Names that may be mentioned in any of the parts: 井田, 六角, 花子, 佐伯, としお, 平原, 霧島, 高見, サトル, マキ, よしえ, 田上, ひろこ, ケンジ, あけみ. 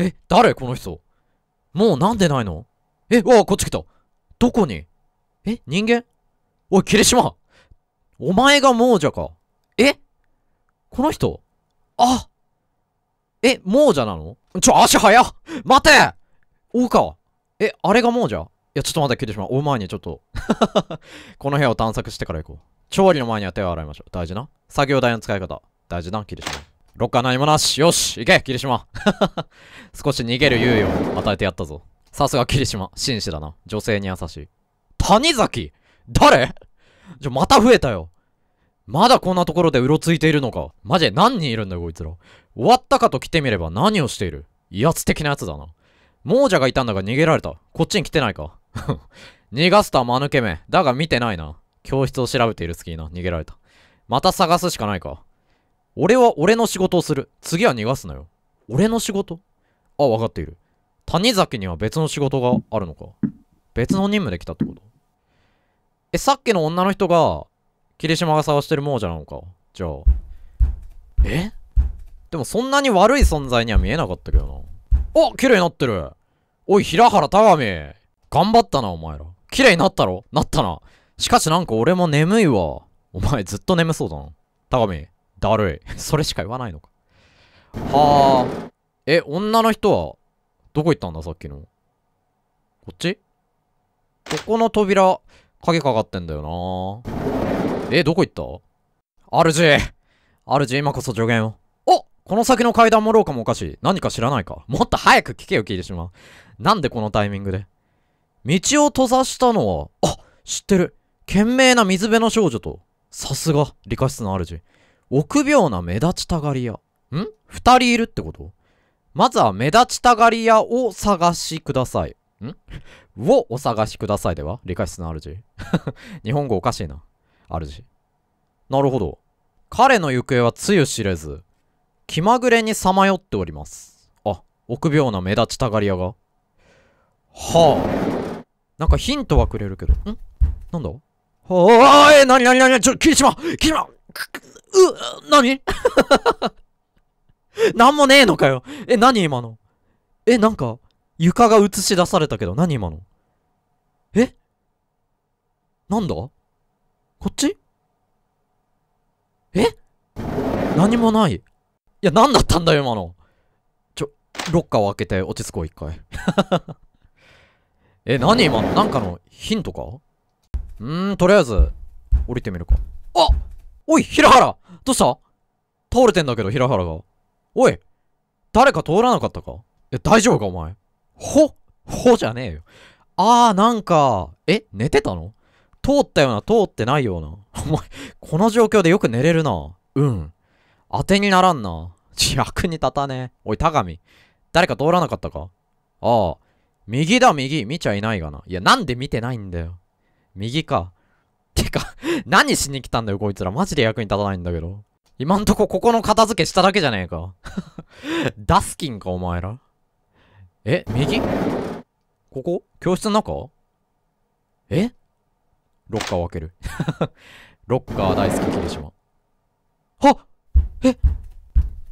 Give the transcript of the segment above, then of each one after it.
え、誰この人。もうなんでないの。え、わあ、こっち来た。どこに。え、人間。おい、霧島。お前が亡者か。え、この人。あ、え、亡者なの。足早っ。待て。おうか。え、あれが亡者。いや、ちょっと待って、霧島。追う前にちょっと。この部屋を探索してから行こう。調理の前には手を洗いましょう。大事な。作業台の使い方。大事な、霧島。ロッカー何もなし。よし、行け、霧島。少し逃げる猶予を与えてやったぞ。さすが霧島。紳士だな。女性に優しい。谷崎誰。また増えたよ。まだこんなところでうろついているのか。マジで何人いるんだよ、こいつら。終わったかと来てみれば何をしている。威圧的なやつだな。亡者がいたんだが逃げられた。こっちに来てないか。逃がすとは間抜け目。だが見てないな。教室を調べている隙にな。逃げられた。また探すしかないか。俺は俺の仕事をする。次は逃がすなよ。俺の仕事。あ、分かっている。谷崎には別の仕事があるのか。別の任務で来たってこと。え、さっきの女の人が、霧島が探してる亡者なのか。じゃあ。え、でもそんなに悪い存在には見えなかったけどな。あ、綺麗になってる。おい、平原田上。頑張ったな、お前ら。綺麗になったろ。なったな。しかしなんか俺も眠いわ。お前ずっと眠そうだな。田上、だるい。それしか言わないのか。はあ。え、女の人は、どこ行ったんだ、さっきの。こっち。ここの扉、鍵かかってんだよな。え、どこ行った？主。主、今こそ助言を。お！この先の階段も廊下もおかしい。何か知らないか。もっと早く聞けよ、霧島。なんでこのタイミングで。道を閉ざしたのは、あ、知ってる。賢明な水辺の少女と、さすが、理科室の主。臆病な目立ちたがり屋。ん？二人いるってこと？まずは目立ちたがり屋を探しください。ん？をお探しくださいでは？理科室の主。日本語おかしいな。主。なるほど。彼の行方はつゆ知れず、気まぐれにさまよっております。あ、臆病な目立ちたがり屋が。はあ。なんかヒントはくれるけど。ん？なんだ？はあ、なになになに、霧島！霧島！なに？なんもねえのかよ。え、何今の。え、なんか、床が映し出されたけど、何今の。え、なんだこっち。え、何もない。いや、何だったんだよ、今の。ロッカーを開けて落ち着こう、一回。え、何今の。なんかのヒントか。とりあえず、降りてみるか。あ、おい、平原どうした。倒れてんだけど、平原が。おい、誰か通らなかったか。え、大丈夫かお前。ほじゃねえよ。あー、なんか、え、寝てたの。通ったような、通ってないような。お前、この状況でよく寝れるな。うん。当てにならんな。役に立たねえ。おい、田上。誰か通らなかったか。ああ、右だ、右。見ちゃいないがな。いや、なんで見てないんだよ。右か。てか、何しに来たんだよ、こいつら。マジで役に立たないんだけど。今んとこここの片付けしただけじゃねえか。ダスキンか、お前ら。え、右？ここ？教室の中？え？ロッカーを開ける。ロッカー大好き、霧島。はっ！え？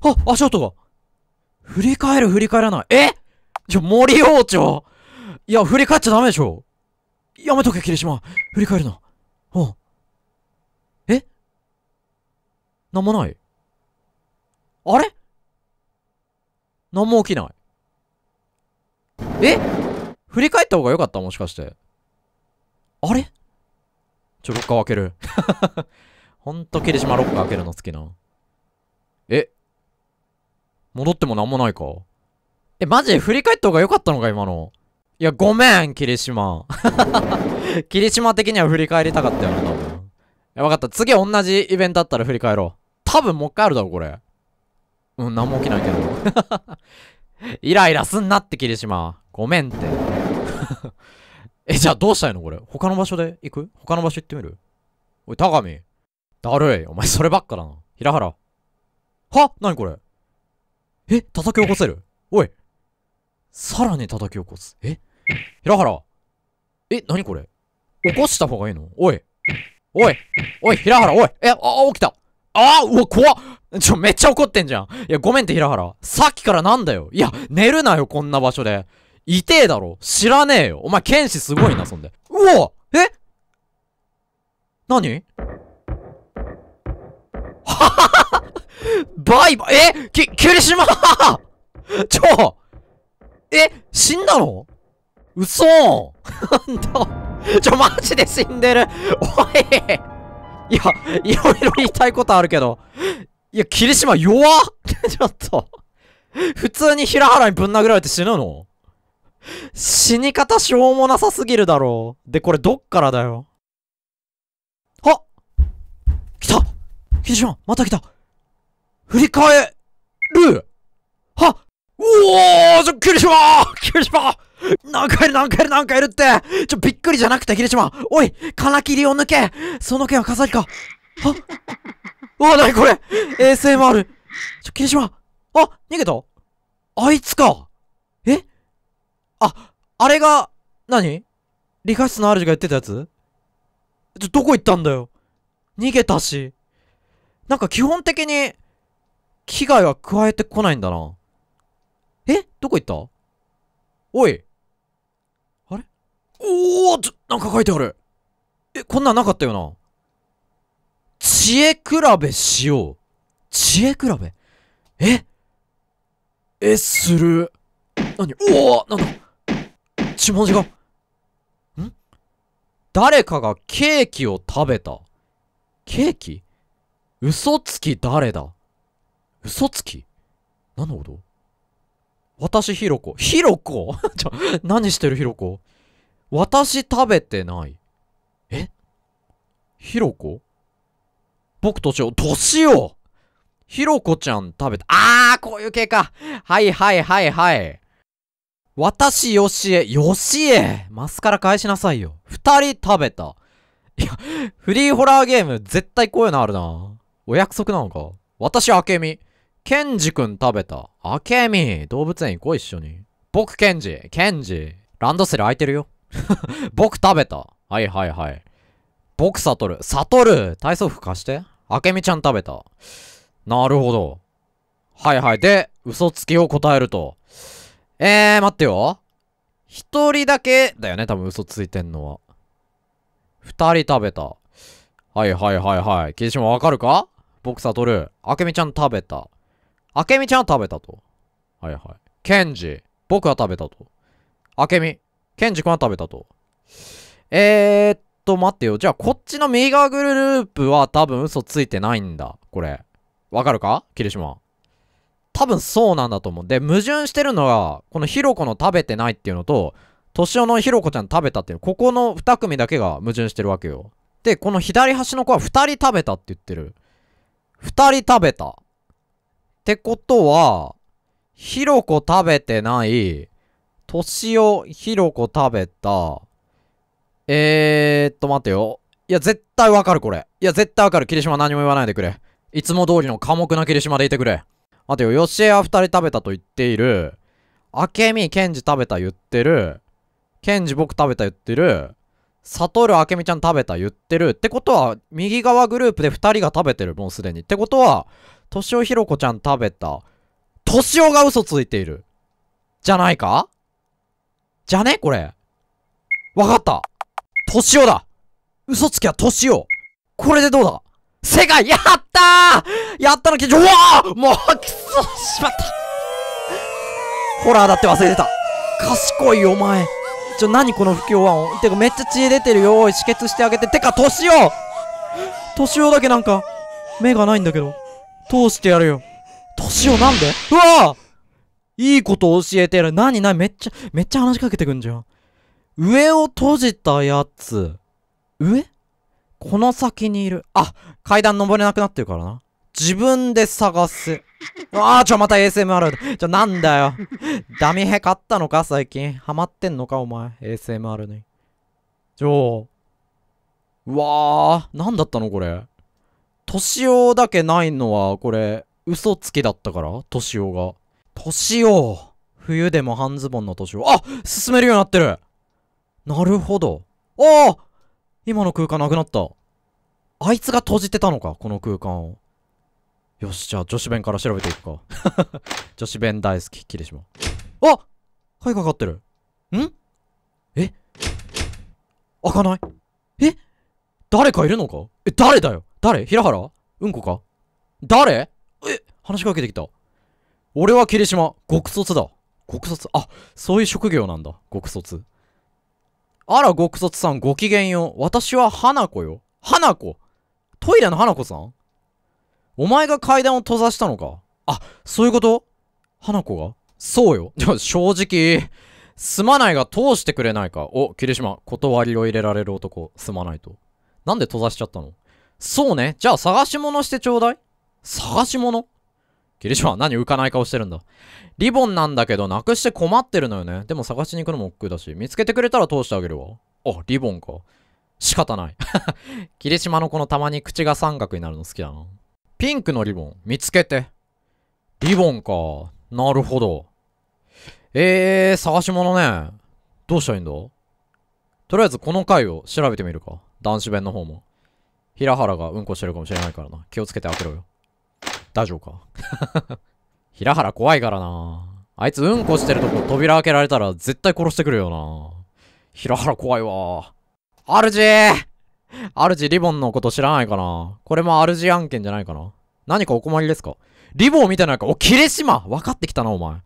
はっ！足音が！振り返る、振り返らない。え？森王朝！いや、振り返っちゃダメでしょ。やめとけ、霧島。振り返るな。うん。なんもない。あれ？なんも起きない。え？振り返った方が良かった？もしかして。あれ？ロッカー開ける。ほんと、霧島ロッカー開けるの好きな。え？戻ってもなんもないか。え、マジで振り返った方が良かったのか、今の。いや、ごめん、霧島。霧島的には振り返りたかったよな、多分。わかった。次同じイベントだったら振り返ろう。多分もう一回あるだろ、これ。うん、なんも起きないけど。イライラすんなって、霧島。ごめんって。え、じゃあどうしたいのこれ。他の場所で行く？他の場所行ってみる？おい、田上。だるい。お前、そればっかだな。平原。は？なにこれ？え？叩き起こせる？おい。さらに叩き起こす。え？平原。え、なにこれ？起こした方がいいの？おい。おい平原、おい、え、あ、起きた。ああ、うわ、怖っ。めっちゃ怒ってんじゃん。いや、ごめんって、平原。さっきからなんだよ。いや、寝るなよ、こんな場所で。痛えだろ。知らねえよ。お前、剣士すごいな、そんで。うわ、え？何？はははバイバイ、え？霧島ちょ、え？死んだの？嘘なんだ。ちょ、マジで死んでる。おいいや、いろいろ言いたいことあるけど。いや、霧島弱っちょっと。普通に平原にぶん殴られて死ぬの？死に方しょうもなさすぎるだろう。で、これどっからだよ。あ！来た！霧島、また来た！振り返る！は！うおー！ちょ、霧島！霧島！何回いる何回いる何回いるってちょ、びっくりじゃなくて、霧島おい金切りを抜けその剣は飾りかはうわ、なにこれ ?ASMR! ちょ、霧島あ逃げたあいつかえあ、あれが、何理科室の主が言ってたやつちょ、どこ行ったんだよ逃げたし。なんか基本的に、危害は加えてこないんだな。えどこ行ったおいおお、なんか書いてある。え、こんなんなかったよな。知恵比べしよう。知恵比べえ、する。なにおおなんだ血文字が。ん誰かがケーキを食べた。ケーキ嘘つき誰だ嘘つき何のこと私、ひろこ。ひろこちょ、何してるひろこ私食べてない。えひろこ僕としよう。年をひろこちゃん食べた。あー、こういう系か。はいはいはいはい。私、よしえ。よしえマスカラ返しなさいよ。二人食べた。いや、フリーホラーゲーム絶対こういうのあるな。お約束なのか私、あけみ。ケンジくん食べた。あけみ。動物園行こう一緒に。僕、ケンジ。ケンジ。ランドセル空いてるよ。僕食べた。はいはいはい。僕サトル。サトル体操服貸して。あけみちゃん食べた。なるほど。はいはい。で、嘘つきを答えると。待ってよ。一人だけだよね、多分嘘ついてんのは。二人食べた。はいはいはいはい。霧島わかるか？僕サトル。あけみちゃん食べた。あけみちゃん食べたと。はいはい。ケンジ。僕は食べたと。あけみ。ケンジ君は食べたと。待ってよ。じゃあ、こっちの右側グループは多分嘘ついてないんだ。これ。わかるか？霧島。多分そうなんだと思う。で、矛盾してるのが、このひろこの食べてないっていうのと、としおのひろこちゃん食べたっていう、ここの2組だけが矛盾してるわけよ。で、この左端の子は2人食べたって言ってる。2人食べた。ってことは、ひろこ食べてない、としお、ひろこ食べた。待てよ。いや、絶対わかる、これ。いや、絶対わかる。霧島何も言わないでくれ。いつも通りの寡黙な霧島でいてくれ。待てよ。よしえは二人食べたと言っている。あけみ、ケンジ食べた言ってる。ケンジ僕食べた言ってる。サトル、あけみちゃん食べた言ってる。ってことは、右側グループで二人が食べてる、もうすでに。ってことは、としおひろこちゃん食べた。としおが嘘ついている。じゃないかじゃねこれ。わかった。としおだ。嘘つきはとしお。これでどうだ世界やったーやったのきじょうわーもう、くそしまったホラーだって忘れてた。賢いお前。何この不協和音。てかめっちゃ血出てるよ。止血してあげて。てか、としおとしおだけなんか、目がないんだけど。通してやるよ。としおなんでうわーいいことを教えてやる。なになにめっちゃ話しかけてくんじゃん。上を閉じたやつ。上？この先にいる。あ、階段登れなくなってるからな。自分で探す。あー、また ASMR。なんだよ。ダミヘ買ったのか最近。ハマってんのかお前。ASMR に。うわー、なんだったのこれ。としおだけないのは、これ、嘘つきだったからとしおが。としお。冬でも半ズボンのとしお。あ！進めるようになってる！なるほど。ああ！今の空間なくなった。あいつが閉じてたのか、この空間を。よし、じゃあ女子弁から調べていくか。女子弁大好き、霧島。あ、貝かかってる。ん？え？開かない？え？誰かいるのか？え、誰だよ？誰？平原？うんこか？誰？え、話しかけてきた。俺は霧島。極卒だ。極卒。あ、そういう職業なんだ。極卒。あら、極卒さん、ごきげんよう。私は花子よ。花子？トイレの花子さん？お前が階段を閉ざしたのか。あ、そういうこと？花子が？そうよ。正直、すまないが通してくれないか。お、霧島。断りを入れられる男。すまないと。なんで閉ざしちゃったの？そうね。じゃあ探し物してちょうだい。探し物？霧島、何浮かない顔してるんだ。リボンなんだけど、なくして困ってるのよね。でも探しに行くのも億劫だし、見つけてくれたら通してあげるわ。あ、リボンか。仕方ない。霧島のこのたまに口が三角になるの好きだな。ピンクのリボン、見つけて。リボンか。なるほど。探し物ね。どうしたらいいんだ？とりあえずこの回を調べてみるか。男子弁の方も。平原がうんこしてるかもしれないからな。気をつけて開けろよ。大丈夫か？平原怖いからな。あいつうんこしてるとこ扉開けられたら絶対殺してくるよな。平原怖いわ。RG！主リボンのこと知らないかな。これも主案件じゃないかな。何かお困りですか？リボン見てないか。お、霧島！分かってきたな、お前。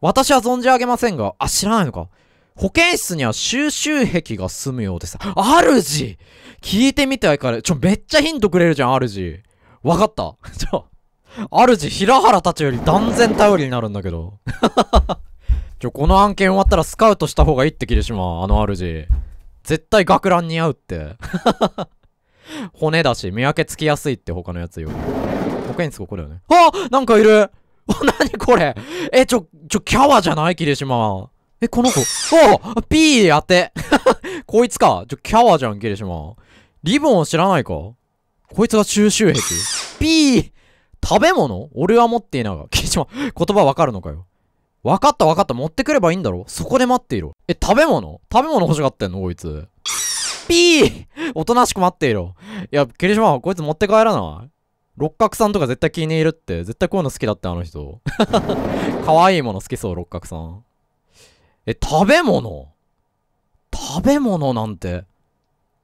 私は存じ上げませんが、あ、知らないのか。保健室には収集癖が住むようです。主！聞いてみてはいかが。めっちゃヒントくれるじゃん、主。分かった。主、平原たちより断然頼りになるんだけど。この案件終わったらスカウトした方がいいって、霧島。主。絶対学ラン似合うって。骨だし、見分けつきやすいって他のやつよ。保健室ここだよね。ああ！なんかいる！なにこれ！え、キャワじゃない？霧島。え、この子。おぉ！P 当て！こいつか！キャワじゃん、霧島。リボンを知らないか？こいつが収集癖？ P！ 食べ物？俺は持っていないが。霧島、言葉わかるのかよ。わかったわかった。持ってくればいいんだろ。そこで待っていろ。え、食べ物欲しがってんのこいつ。ピー！おとなしく待っていろ。いや、霧島、こいつ持って帰らない？六角さんとか絶対気に入るって。絶対こういうの好きだって、あの人。可愛いもの好きそう、六角さん。え、食べ物なんて。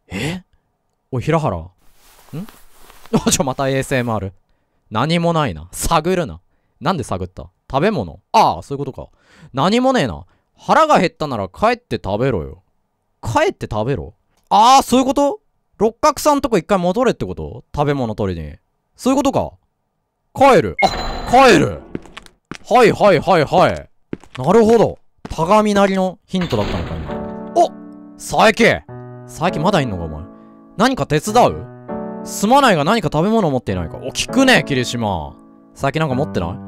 え？おい、平原。ん？あ、また ASMR。何もないな。探るな。なんで探った？食べ物？ああ、そういうことか。何もねえな。腹が減ったなら帰って食べろよ。帰って食べろ？ああ、そういうこと？六角さんとこ一回戻れってこと？食べ物取りに。そういうことか。帰る。あ、帰る。はいはいはいはい。なるほど。タガミなりのヒントだったのか今。お！佐伯まだいんのかお前。何か手伝う？すまないが何か食べ物持っていないか。お、聞くねえ、霧島。佐伯なんか持ってない？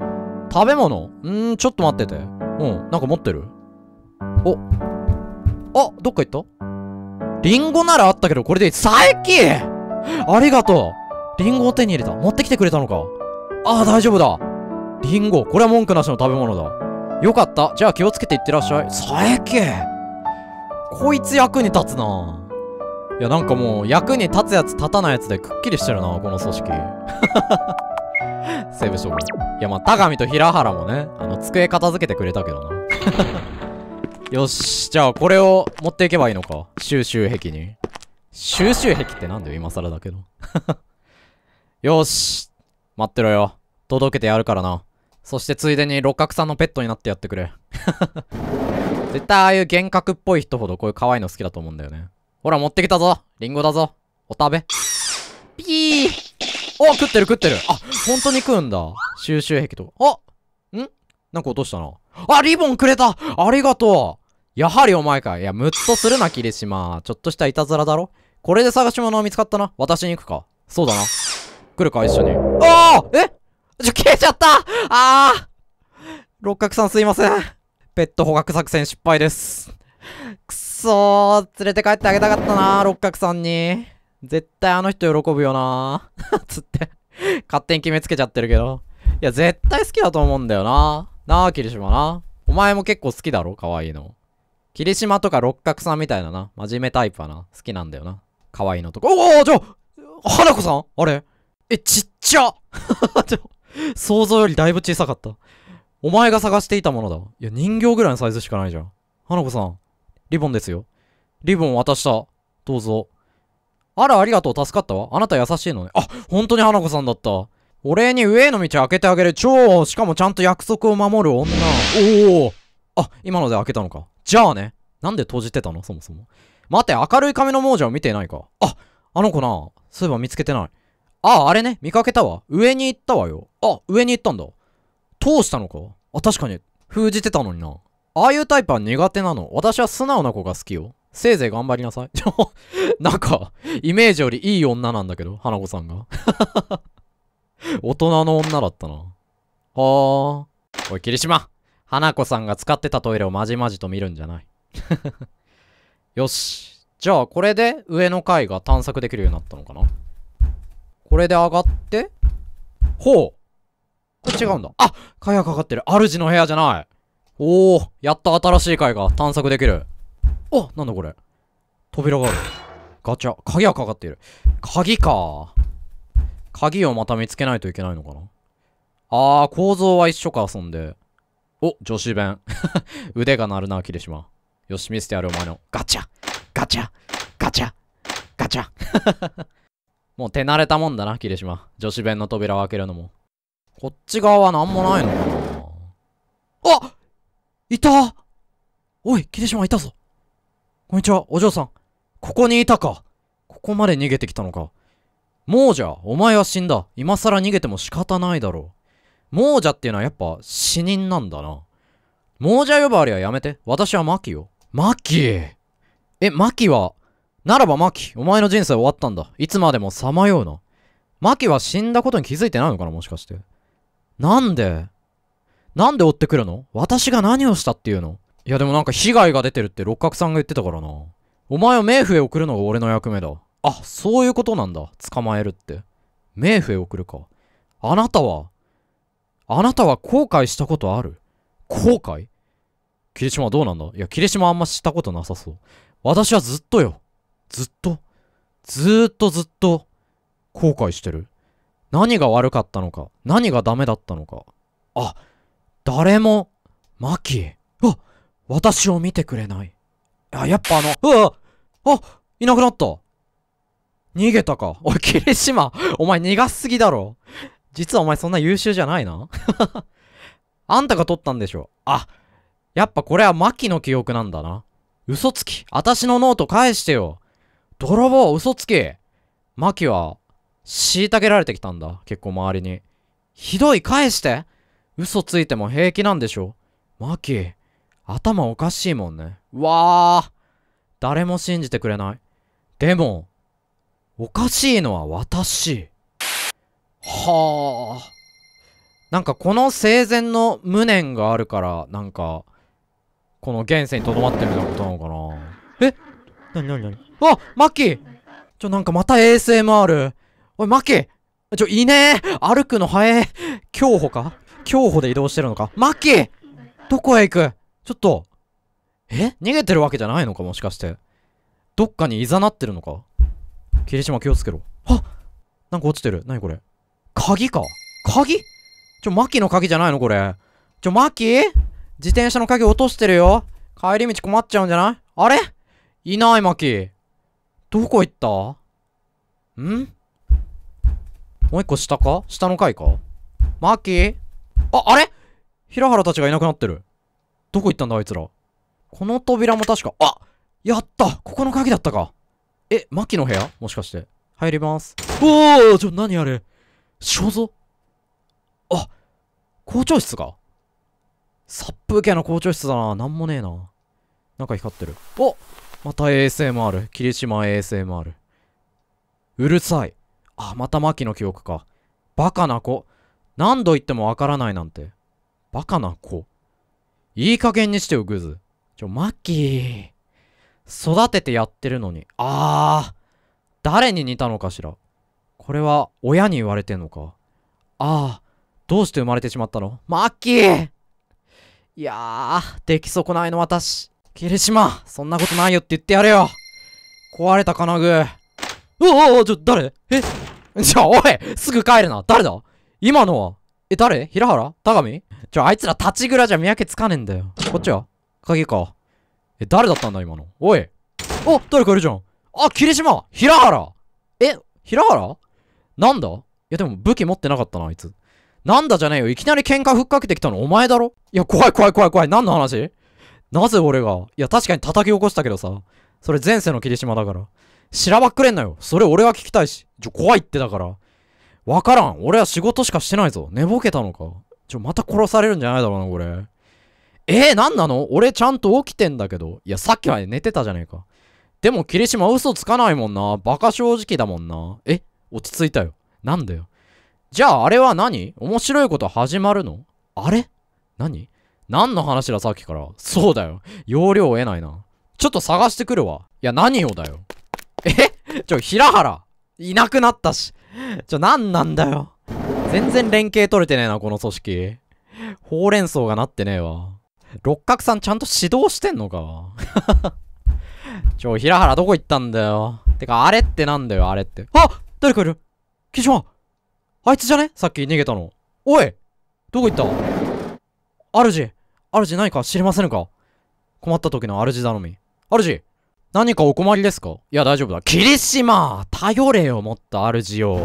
食べ物？ちょっと待ってて。なんか持ってる？お。あ、どっか行った？リンゴならあったけど、これでいい。佐伯！ありがとう。リンゴを手に入れた。持ってきてくれたのか。ああ、大丈夫だ。リンゴ。これは文句なしの食べ物だ。よかった。じゃあ気をつけていってらっしゃい。佐伯！こいつ役に立つな。いや、なんかもう、役に立つやつ立たないやつでくっきりしてるな、この組織。セーブしとこう。いや、まあ、田上と平原もね、机片付けてくれたけどな。よし、じゃあ、これを持っていけばいいのか。収集癖に。収集癖ってなんだよ、今更だけど。よし。待ってろよ。届けてやるからな。そして、ついでに六角さんのペットになってやってくれ。絶対、ああいう幻覚っぽい人ほど、こういう可愛いの好きだと思うんだよね。ほら、持ってきたぞ。リンゴだぞ。お食べ。ピー。お、食ってる。あ、本当に食うんだ。収集癖とか。あ！ん？なんか落としたな。あ、リボンくれた！ありがとう！やはりお前か。いや、ムッとするな、霧島。ちょっとしたいたずらだろ？これで探し物は見つかったな。私に行くか。そうだな。来るか、一緒に。ああ！え？消えちゃった！ああ！六角さんすいません。ペット捕獲作戦失敗です。くそー。連れて帰ってあげたかったな、六角さんに。絶対あの人喜ぶよなー。つって。勝手に決めつけちゃってるけど。いや、絶対好きだと思うんだよな。なあ、霧島な。お前も結構好きだろ？可愛いの。霧島とか六角さんみたいなな。真面目タイプはな。好きなんだよな。可愛いのとか。おお、じゃあ、花子さん？あれ？え、ちっちゃ想像よりだいぶ小さかった。お前が探していたものだ。いや、人形ぐらいのサイズしかないじゃん。花子さん、リボンですよ。リボン渡した。どうぞ。あら、ありがとう。助かったわ。あなた優しいのね。あ、本当に花子さんだった。お礼に上への道開けてあげる。超、しかもちゃんと約束を守る女。おお。あ、今ので開けたのか。じゃあね。なんで閉じてたのそもそも。待て、明るい髪の亡者を見ていないか。あ、あの子な。そういえば見つけてない。ああ、あれね。見かけたわ。上に行ったわよ。あ、上に行ったんだ。通したのか。あ、確かに。封じてたのにな。ああいうタイプは苦手なの。私は素直な子が好きよ。せいぜい頑張りなさい。なんか、イメージよりいい女なんだけど、花子さんが。大人の女だったな。はあ。おい、霧島。花子さんが使ってたトイレをまじまじと見るんじゃない。よし。じゃあ、これで上の階が探索できるようになったのかな。これで上がって、ほう。これ違うんだ。あ、階がかかってる。主の部屋じゃない。おお、やった新しい階が探索できる。お、なんだこれ。扉がある。ガチャ。鍵がかかっている。鍵か。鍵をまた見つけないといけないのかな。あー、構造は一緒か、遊んで。お、女子弁。腕が鳴るな、霧島。よし、見せてやる、お前の。ガチャ。ガチャ。ガチャ。ガチャ。もう手慣れたもんだな、霧島。女子弁の扉を開けるのも。こっち側はなんもないのかな。あ、いた。おい、霧島いたぞ。こんにちは、お嬢さん。ここにいたか。ここまで逃げてきたのか。亡者、お前は死んだ。今更逃げても仕方ないだろう。亡者っていうのはやっぱ死人なんだな。亡者呼ばわりはやめて。私はマキよ。マキ。え、マキは、ならばマキ、お前の人生終わったんだ。いつまでもさまような。マキは死んだことに気づいてないのかな、もしかして。なんで追ってくるの？私が何をしたっていうの？いやでもなんか被害が出てるって六角さんが言ってたからな。お前を冥府へ送るのが俺の役目だ。あ、そういうことなんだ。捕まえるって。冥府へ送るか。あなたは後悔したことある？後悔？霧島はどうなんだ？いや、霧島あんましたことなさそう。私はずっとよ。ずっと後悔してる。何が悪かったのか。何がダメだったのか。あ、誰も、マキ。あ、私を見てくれない。あ、やっぱうわあ、いなくなった。逃げたか。おい、霧島、お前逃がすぎだろ。実はお前そんな優秀じゃないな。あんたが取ったんでしょ。あ、やっぱこれはマキの記憶なんだな。嘘つき。私のノート返してよ。泥棒、嘘つき。マキは、虐げられてきたんだ。結構周りに。ひどい、返して。嘘ついても平気なんでしょ。マキ、頭おかしいもんね。うわあ、誰も信じてくれない。でも、おかしいのは私。はあ。なんかこの生前の無念があるから、なんか、この現世に留まってるみたいなことなのかな。え？なにあ、マキ！なんかまた ASMR。おい、マキ！いねえ！歩くの早え！競歩か？競歩で移動してるのか？マキ！どこへ行く？ちょっと。え？逃げてるわけじゃないのかもしかして。どっかに誘ってるのか？霧島気をつけろ。あ！なんか落ちてる。なにこれ？鍵か？鍵？マキの鍵じゃないのこれ。マキ？自転車の鍵落としてるよ。帰り道困っちゃうんじゃない？あれ？いないマキ。どこ行った？ん？もう一個下か？下の階か？マキ？あ、あれ？平原たちがいなくなってる。どこ行ったんだあいつら。この扉も確か、あ！やった！ここの鍵だったか。え、マキの部屋？もしかして。入ります。おお！何あれ？肖像？あ、校長室か。殺風景な校長室だな。なんもねえな。なんか光ってる。お！また ASMR。霧島 ASMR。うるさい。あ、またマキの記憶か。バカな子。何度言ってもわからないなんて。バカな子。いい加減にしてよ、グズ。マキー。育ててやってるのに。あー。誰に似たのかしら。これは、親に言われてんのか。あー。どうして生まれてしまったの？マキー！いやー、出来損ないの私。霧島、そんなことないよって言ってやれよ。壊れた金具。うわあ、誰？え？じゃあ、おいすぐ帰るな。誰だ今のは。え、誰平原高見じゃあ、あいつら立ちぐらじゃ見分けつかねえんだよ。こっちは鍵か。え、誰だったんだ今の。おい。お、誰かいるじゃん。あ、霧島平原え、平原なんだいや、でも武器持ってなかったな、あいつ。なんだじゃねえよ。いきなり喧嘩ふっかけてきたのお前だろいや、怖い怖い怖い怖い。何の話なぜ俺が。いや、確かに叩き起こしたけどさ。それ前世の霧島だから。知らばっくれんなよ。それ俺は聞きたいし。怖いってだから。わからん。俺は仕事しかしてないぞ。寝ぼけたのか。また殺されるんじゃないだろうな、これ。なんなの俺ちゃんと起きてんだけど。いや、さっきは寝てたじゃねえか。でも霧島嘘つかないもんな。バカ正直だもんな。え落ち着いたよ。なんだよ。じゃああれは何面白いこと始まるのあれ何の話ださっきから。そうだよ。要領を得ないな。ちょっと探してくるわ。いや、何をだよ。平原。いなくなったし。何なんだよ。全然連携取れてねえな、この組織。ほうれん草がなってねえわ。六角さんちゃんと指導してんのか。平原どこ行ったんだよ。てか、あれってなんだよ、あれって。あ誰かいる霧島あいつじゃねさっき逃げたの。おいどこ行った主何か知りませんか困った時の主頼み。主何かお困りですかいや、大丈夫だ。霧島頼れよ、もっと主よ。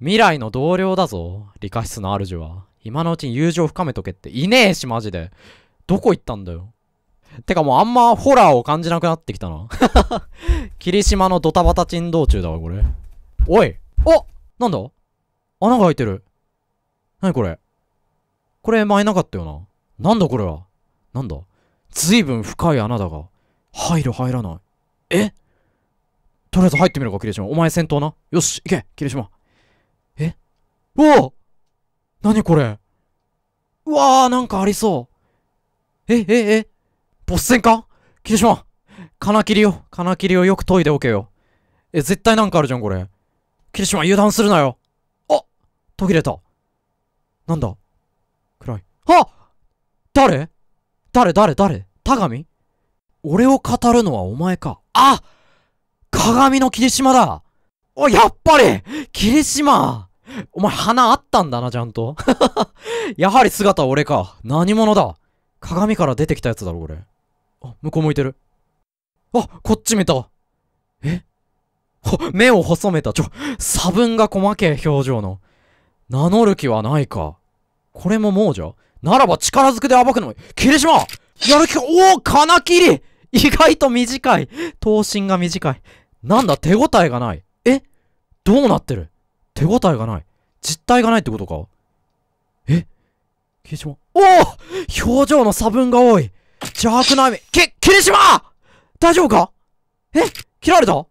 未来の同僚だぞ。理科室の主は。今のうちに友情深めとけって。いねえし、マジで。どこ行ったんだよ。てかもうあんまホラーを感じなくなってきたな。霧島のドタバタ珍道中だわ、これ。おいおなんだ穴が開いてる。何これこれ前なかったよな。なんだこれはなんだずいぶん深い穴だが。入る入らない。とりあえず入ってみるか、霧島。お前先頭な。よし、行け、霧島。おお何これうわー、なんかありそう。ボス戦か霧島金切りをよく研いでおけよ。絶対なんかあるじゃん、これ。霧島、油断するなよ。あ途切れた。なんだ暗い。あ誰鏡俺を語るのはお前か。あ鏡の霧島だお、やっぱり霧島お前、鼻あったんだな、ちゃんと。やはり姿は俺か。何者だ鏡から出てきたやつだろ、これ。あ、向こう向いてる。あ、こっち見た。目を細めた。差分が細けえ表情の。名乗る気はないか。これも亡者ならば力ずくで暴くのも。霧島やる気か。おお金切り意外と短い。刀身が短い。なんだ、手応えがない。どうなってる手応えがない。実体がないってことか。霧島おお表情の差分が多い。邪悪な意味。霧島大丈夫か切られた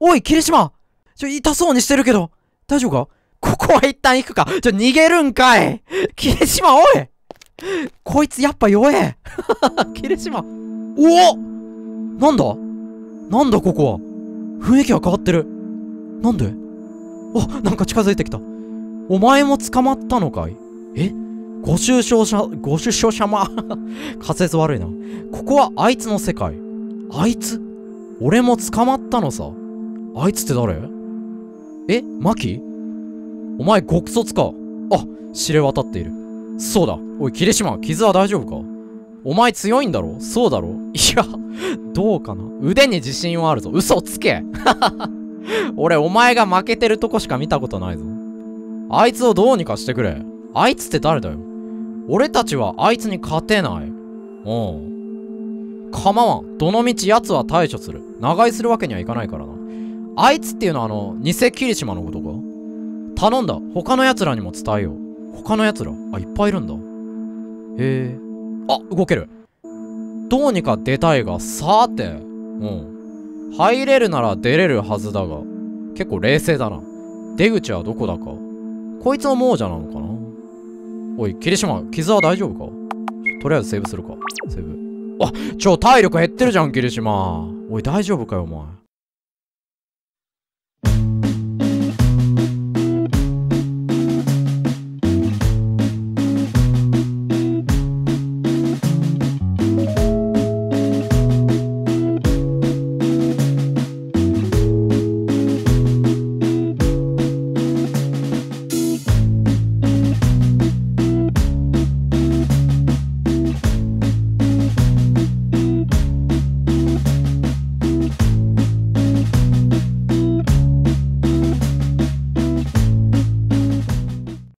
おい、霧島痛そうにしてるけど、大丈夫かここは一旦行くか。逃げるんかい霧島おいこいつやっぱ弱え。霧島おおなんだここは雰囲気が変わってる。なんでなんか近づいてきた。お前も捕まったのかいご出所様。仮説悪いな。ここはあいつの世界。あいつ俺も捕まったのさ。あいつって誰マキお前極卒か。あ、知れ渡っている。そうだ。おい、霧島、傷は大丈夫かお前強いんだろそうだろいや、どうかな。腕に自信はあるぞ。嘘つけ。俺、お前が負けてるとこしか見たことないぞ。あいつをどうにかしてくれ。あいつって誰だよ。俺たちはあいつに勝てない。構わん。どのみち奴は対処する。長居するわけにはいかないからな。あいつっていうのは偽霧島のことか。頼んだ。他の奴らにも伝えよう。他の奴らいっぱいいるんだ。あ、動ける。どうにか出たいが、さーて。入れるなら出れるはずだが、結構冷静だな。出口はどこだか。こいつは亡者なのかな。おい、霧島、傷は大丈夫か。とりあえずセーブするか。セーブ。体力減ってるじゃん、霧島。おい、大丈夫かよ、お前。